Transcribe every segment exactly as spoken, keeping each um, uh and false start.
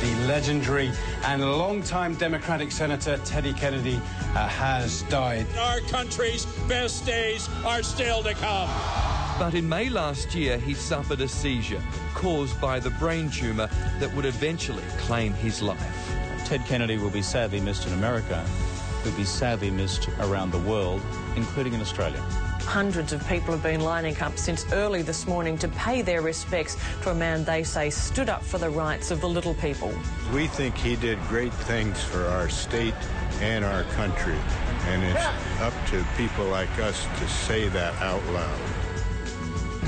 the legendary and longtime Democratic Senator Teddy Kennedy uh, has died. Our country's best days are still to come. But in May last year, he suffered a seizure caused by the brain tumour that would eventually claim his life. Ted Kennedy will be sadly missed in America. Will be sadly missed around the world, including in Australia. Hundreds of people have been lining up since early this morning to pay their respects to a man they say stood up for the rights of the little people. We think he did great things for our state and our country, and it's up to people like us to say that out loud.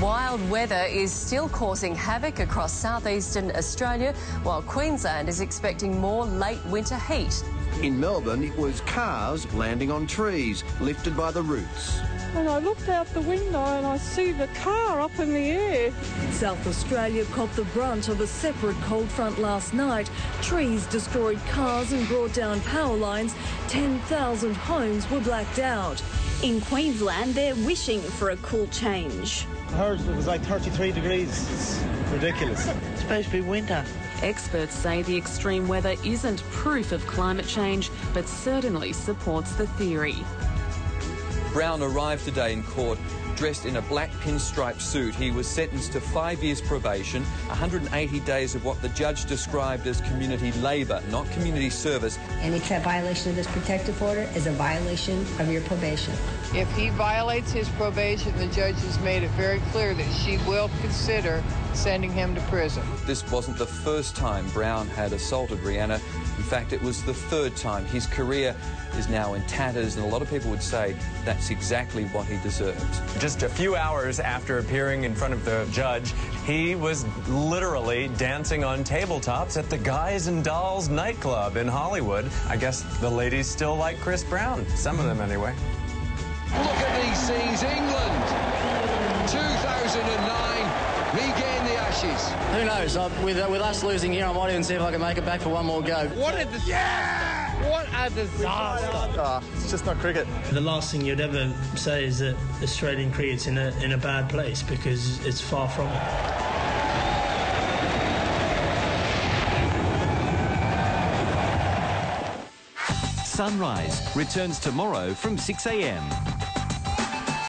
Wild weather is still causing havoc across southeastern Australia, while Queensland is expecting more late winter heat. In Melbourne, it was cars landing on trees, lifted by the roots. And I looked out the window and I see the car up in the air. South Australia copped the brunt of a separate cold front last night. Trees destroyed cars and brought down power lines. ten thousand homes were blacked out. In Queensland, they're wishing for a cool change. I heard it was like thirty-three degrees. It's ridiculous. It's supposed to be winter. Experts say the extreme weather isn't proof of climate change, but certainly supports the theory. Brown arrived today in court dressed in a black pinstripe suit. He was sentenced to five years probation, one hundred eighty days of what the judge described as community labour, not community service. Any violation of this protective order is a violation of your probation. If he violates his probation, the judge has made it very clear that she will consider sending him to prison. This wasn't the first time Brown had assaulted Rihanna. In fact, it was the third time. His career is now in tatters, and a lot of people would say that's exactly what he deserved. Just a few hours after appearing in front of the judge, he was literally dancing on tabletops at the Guys and Dolls nightclub in Hollywood. I guess the ladies still like Chris Brown, some of them anyway. Look at E C's England, two thousand nine, regain the ashes. Who knows, I've, with, uh, with us losing here, I might even see if I can make it back for one more go. What a disaster! Yeah! What a disaster! Oh, it's just not cricket. The last thing you'd ever say is that Australian cricket's in a, in a bad place, because it's far from it. Sunrise returns tomorrow from six a m